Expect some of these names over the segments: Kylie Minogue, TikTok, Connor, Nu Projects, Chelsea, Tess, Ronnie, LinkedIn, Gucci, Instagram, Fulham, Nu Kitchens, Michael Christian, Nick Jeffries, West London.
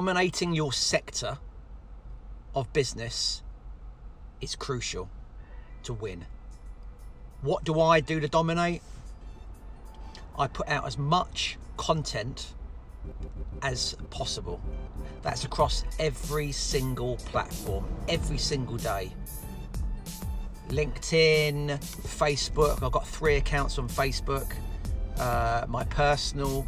dominating your sector of business is crucial to win. What do I do to dominate? I put out as much content as possible. That's across every single platform, every single day. LinkedIn, Facebook, I've got 3 accounts on Facebook. My personal,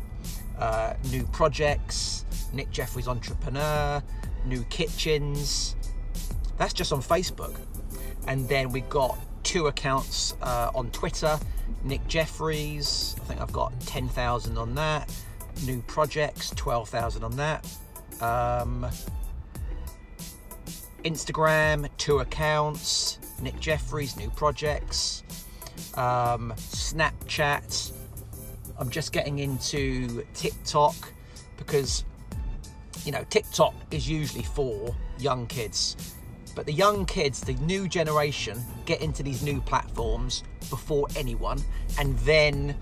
Nu Projects, Nick Jeffries Entrepreneur, Nu Kitchens. That's just on Facebook. And then we've got 2 accounts on Twitter, Nick Jeffries, I think I've got 10,000 on that. Nu Projects, 12,000 on that. Instagram, 2 accounts, Nick Jeffries, Nu Projects. Snapchat, I'm just getting into TikTok because, you know, TikTok is usually for young kids. But the young kids, the new generation, get into these new platforms before anyone, and then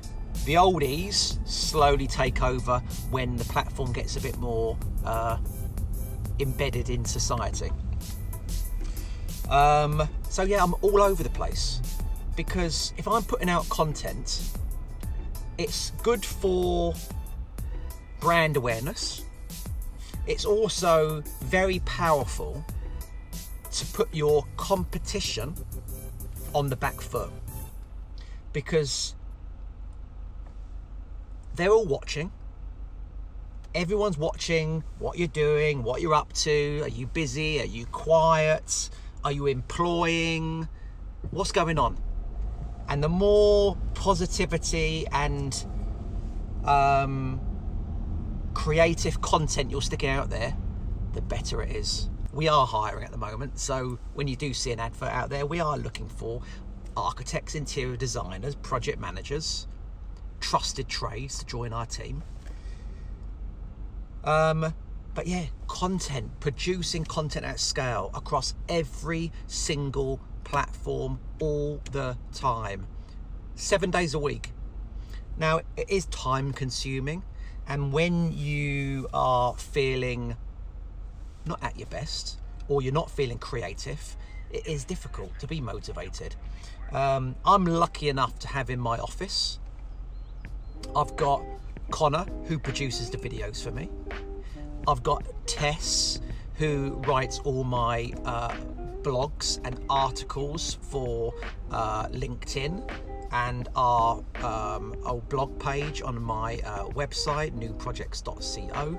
the oldies slowly take over when the platform gets a bit more embedded in society. So yeah, I'm all over the place, because if I'm putting out content, it's good for brand awareness. It's also very powerful to put your competition on the back foot, because they're all watching. Everyone's watching what you're doing, what you're up to. Are you busy? Are you quiet? Are you employing? What's going on? And the more positivity and creative content you're sticking out there, the better it is. We are hiring at the moment, so when you do see an advert out there, we are looking for architects, interior designers, project managers, trusted trades to join our team. But yeah, content, producing content at scale across every single platform all the time, 7 days a week. Now, it is time consuming, and when you are feeling not at your best or you're not feeling creative, it is difficult to be motivated. I'm lucky enough to have in my office, I've got Connor, who produces the videos for me. I've got Tess, who writes all my blogs and articles for LinkedIn and our old blog page on my website, nuprojects.co.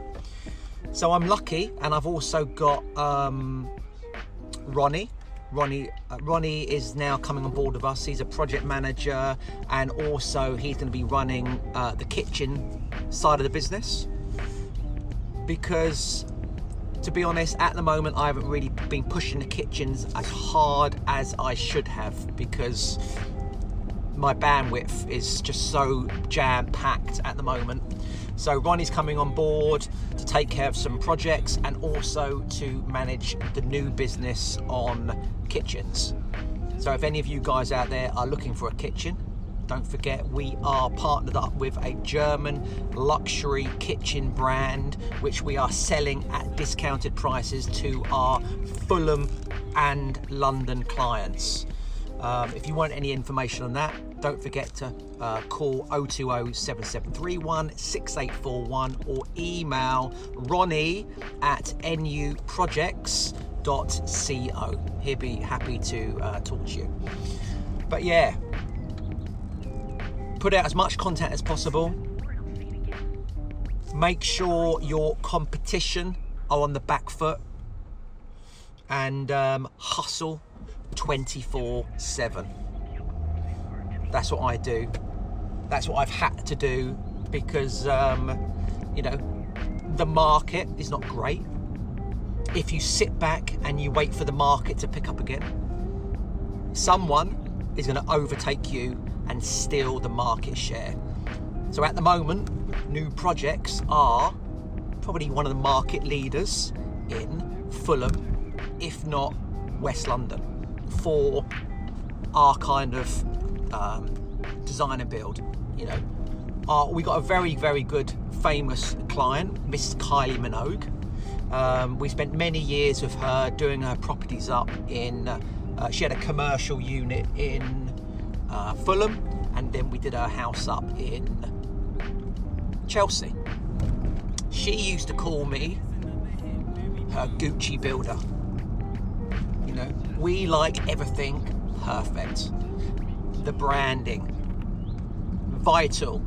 So I'm lucky, and I've also got Ronnie. Ronnie is now coming on board with us. He's a project manager, and also he's going to be running the kitchen side of the business, because to be honest, at the moment I haven't really been pushing the kitchens as hard as I should have, because my bandwidth is just so jam-packed at the moment. So Ronnie's coming on board to take care of some projects and also to manage the new business on kitchens. So if any of you guys out there are looking for a kitchen, don't forget we are partnered up with a German luxury kitchen brand, which we are selling at discounted prices to our Fulham and London clients. If you want any information on that, don't forget to call 020 7731 6841 or email ronnie@nuprojects.co. He'll be happy to talk to you. But yeah, put out as much content as possible. Make sure your competition are on the back foot, and hustle 24/7. That's what I do. That's what I've had to do, because you know, the market is not great. If you sit back and you wait for the market to pick up again, someone is going to overtake you and steal the market share. So at the moment, Nu Projects are probably one of the market leaders in Fulham, if not West London, for our kind of design and build. You know, we got a very, very good famous client, Miss Kylie Minogue, We spent many years with her doing her properties up in, she had a commercial unit in Fulham, and then we did her house up in Chelsea. She used to call me her Gucci builder. You know, we like everything perfect. The branding, vital,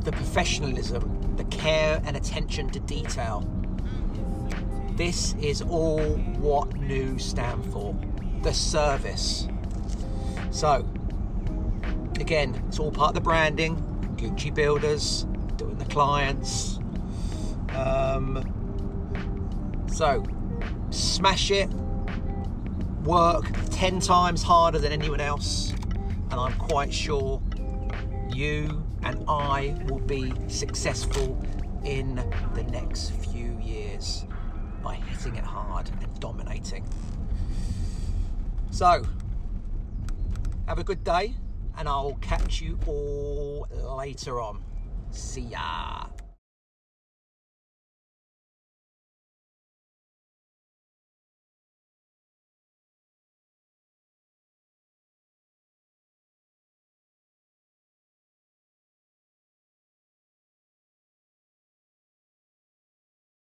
the professionalism, the care and attention to detail. This is all what Nu stand for, the service. So, again, it's all part of the branding, Gucci builders, doing the clients. So, smash it, work 10 times harder than anyone else, and I'm quite sure you and I will be successful in the next few years by hitting it hard and dominating. So, have a good day, and I'll catch you all later on. See ya.